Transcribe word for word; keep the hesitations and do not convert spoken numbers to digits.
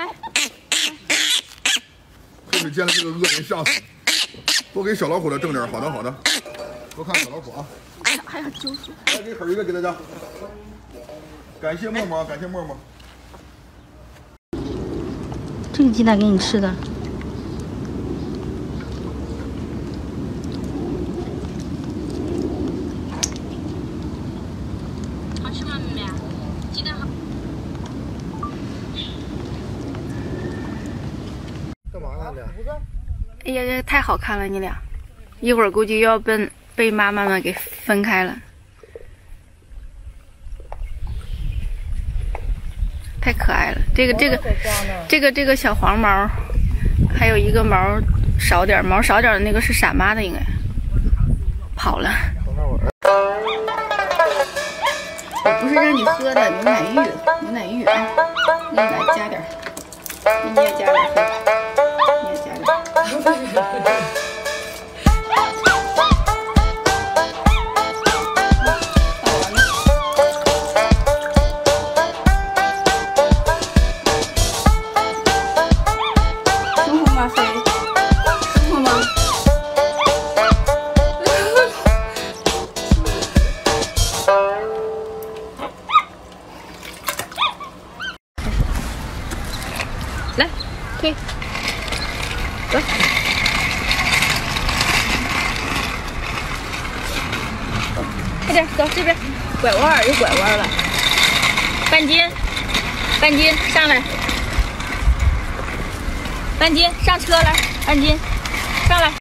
来。就是见了这个恶人吓死，多给小老虎的挣点。好的，好的，多看小老虎啊。哎呀，哎呀，就是。来，给口一个给大家。感谢默默，感谢默默。这个鸡蛋给你吃的。 哎呀，这太好看了！你俩一会儿估计要被被妈妈们给分开了，太可爱了。这个这个这个这个小黄毛，还有一个毛少点毛少点的那个是傻妈的，应该跑了。我不是让你喝的牛奶浴，牛奶浴啊，给你来加点，给你也加点喝。 舒服吗，飞？舒服吗？来，推，走。 快点走这边，拐弯又拐弯了。半斤，半斤上来，半斤上车来，半斤上来。